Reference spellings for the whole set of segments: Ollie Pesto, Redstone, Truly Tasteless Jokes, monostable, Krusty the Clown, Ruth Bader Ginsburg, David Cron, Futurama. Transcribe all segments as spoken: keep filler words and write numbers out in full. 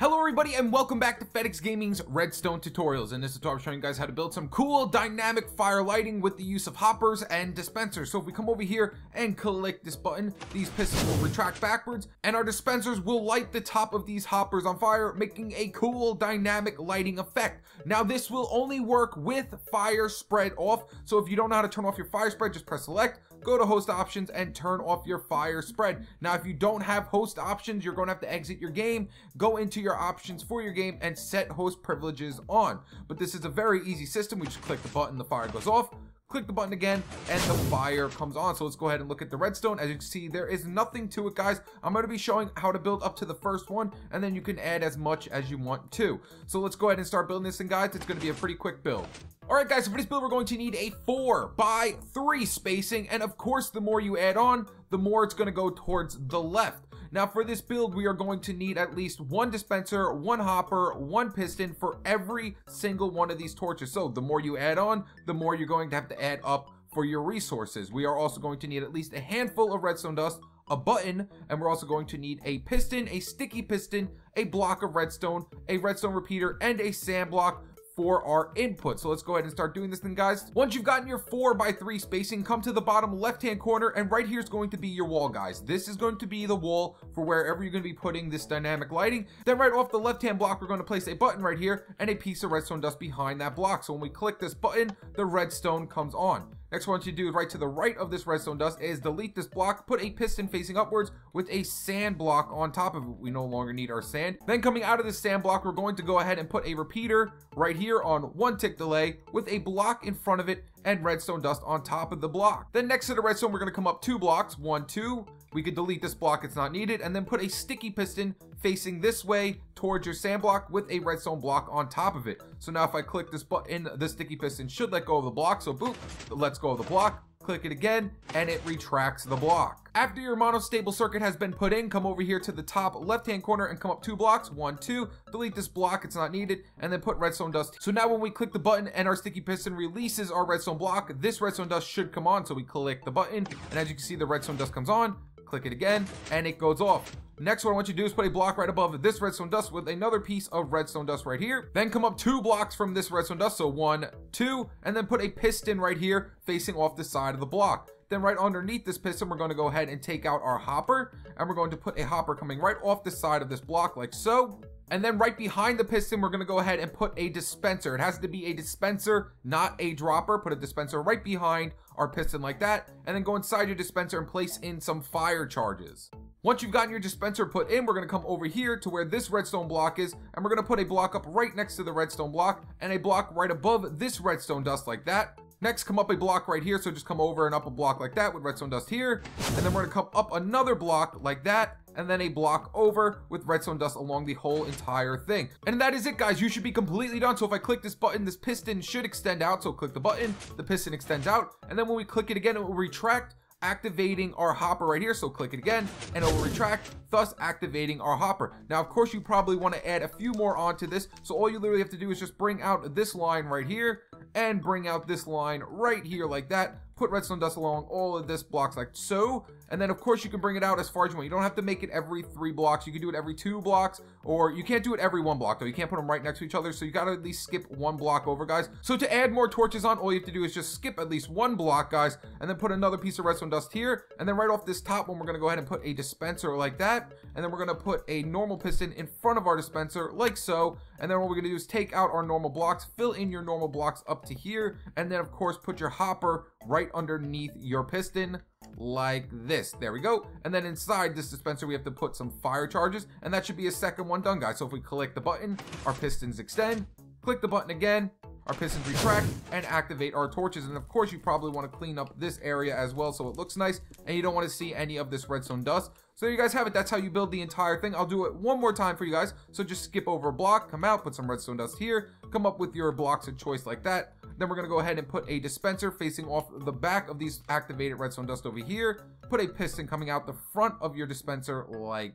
Hello everybody and welcome back to FedEx Gaming's Redstone Tutorials. In this tutorial I'm showing you guys how to build some cool dynamic fire lighting with the use of hoppers and dispensers. So if we come over here and click this button, these pistons will retract backwards and our dispensers will light the top of these hoppers on fire, making a cool dynamic lighting effect. Now this will only work with fire spread off, so if you don't know how to turn off your fire spread, just press select, go to host options and turn off your fire spread. Now if you don't have host options, you're going to have to exit your game, go into your options for your game and set host privileges on. But this is a very easy system. We just click the button, the fire goes off, click the button again and the fire comes on. So let's go ahead and look at the redstone. As you can see, there is nothing to it, guys. I'm going to be showing how to build up to the first one and then you can add as much as you want to. So let's go ahead and start building this thing, guys. It's going to be a pretty quick build. Alright guys, so for this build we're going to need a four by three spacing, and of course the more you add on, the more it's going to go towards the left. Now for this build we are going to need at least one dispenser, one hopper, one piston for every single one of these torches. So the more you add on, the more you're going to have to add up for your resources. We are also going to need at least a handful of redstone dust, a button, and we're also going to need a piston, a sticky piston, a block of redstone, a redstone repeater, and a sand block for our input. So let's go ahead and start doing this thing, guys. Once you've gotten your four by three spacing, come to the bottom left hand corner and right here is going to be your wall, guys. This is going to be the wall for wherever you're going to be putting this dynamic lighting. Then right off the left hand block we're going to place a button right here and a piece of redstone dust behind that block. So when we click this button, the redstone comes on. Next one to do right to the right of this redstone dust is delete this block, put a piston facing upwards with a sand block on top of it. We no longer need our sand. Then coming out of this sand block, we're going to go ahead and put a repeater right here on one tick delay with a block in front of it and redstone dust on top of the block. Then next to the redstone, we're going to come up two blocks, one, two. We could delete this block, it's not needed, and then put a sticky piston facing this way towards your sand block with a redstone block on top of it. So now if I click this button, the sticky piston should let go of the block, so boop, lets go of the block. Click it again and it retracts the block. After your monostable circuit has been put in, come over here to the top left hand corner and come up two blocks, one, two, delete this block, it's not needed, and then put redstone dust. So now when we click the button and our sticky piston releases our redstone block, this redstone dust should come on. So we click the button and as you can see the redstone dust comes on, click it again and it goes off. Next, what I want you to do is put a block right above this redstone dust with another piece of redstone dust right here. Then come up two blocks from this redstone dust, so one, two, and then put a piston right here facing off the side of the block. Then right underneath this piston, we're going to go ahead and take out our hopper, and we're going to put a hopper coming right off the side of this block like so. And then right behind the piston, we're going to go ahead and put a dispenser. It has to be a dispenser, not a dropper. Put a dispenser right behind our piston like that, and then go inside your dispenser and place in some fire charges. Once you've gotten your dispenser put in, we're going to come over here to where this redstone block is, and we're going to put a block up right next to the redstone block and a block right above this redstone dust like that. Next, come up a block right here, so just come over and up a block like that with redstone dust here, and then we're going to come up another block like that, and then a block over with redstone dust along the whole entire thing. And that is it, guys. You should be completely done. So if I click this button, this piston should extend out. So click the button, the piston extends out, and then when we click it again, it will retract, activating our hopper right here. So click it again and it will retract, thus activating our hopper. Now of course you probably want to add a few more onto this, so all you literally have to do is just bring out this line right here and bring out this line right here like that, put redstone dust along all of this blocks like so, and then of course you can bring it out as far as you want. You don't have to make it every three blocks, you can do it every two blocks, or you can't do it every one block though, you can't put them right next to each other, so you gotta at least skip one block over, guys. So to add more torches on, all you have to do is just skip at least one block, guys, and then put another piece of redstone dust here, and then right off this top one we're gonna go ahead and put a dispenser like that, and then we're gonna put a normal piston in front of our dispenser like so, and then what we're gonna do is take out our normal blocks, fill in your normal blocks up to here, and then of course put your hopper right underneath your piston like this. There we go. And then inside this dispenser we have to put some fire charges, and that should be a second one done, guys. So if we click the button, our pistons extend, click the button again, our pistons retract and activate our torches. And of course you probably want to clean up this area as well so it looks nice and you don't want to see any of this redstone dust. So there you guys have it. That's how you build the entire thing. I'll do it one more time for you guys. So just skip over a block, come out, put some redstone dust here, come up with your blocks of choice like that. Then we're going to go ahead and put a dispenser facing off the back of these activated redstone dust over here. Put a piston coming out the front of your dispenser like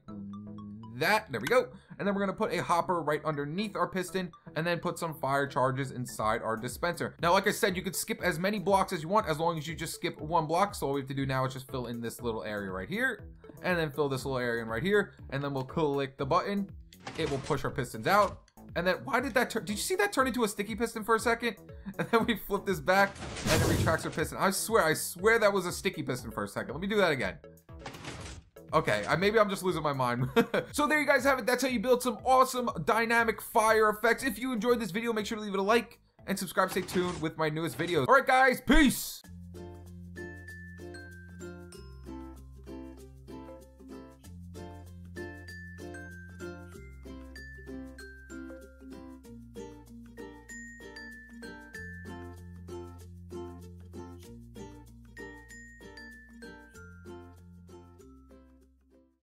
that. There we go. And then we're going to put a hopper right underneath our piston and then put some fire charges inside our dispenser. Now, like I said, you could skip as many blocks as you want as long as you just skip one block. So all we have to do now is just fill in this little area right here and then fill this little area in right here. And then we'll click the button. It will push our pistons out. And then why did that turn? Did you see that turn into a sticky piston for a second? And then we flip this back and it retracts our piston. I swear, I swear that was a sticky piston for a second. Let me do that again. Okay, I, maybe I'm just losing my mind. So there you guys have it. That's how you build some awesome dynamic fire effects. If you enjoyed this video, make sure to leave it a like and subscribe. Stay tuned with my newest videos. All right, guys, peace.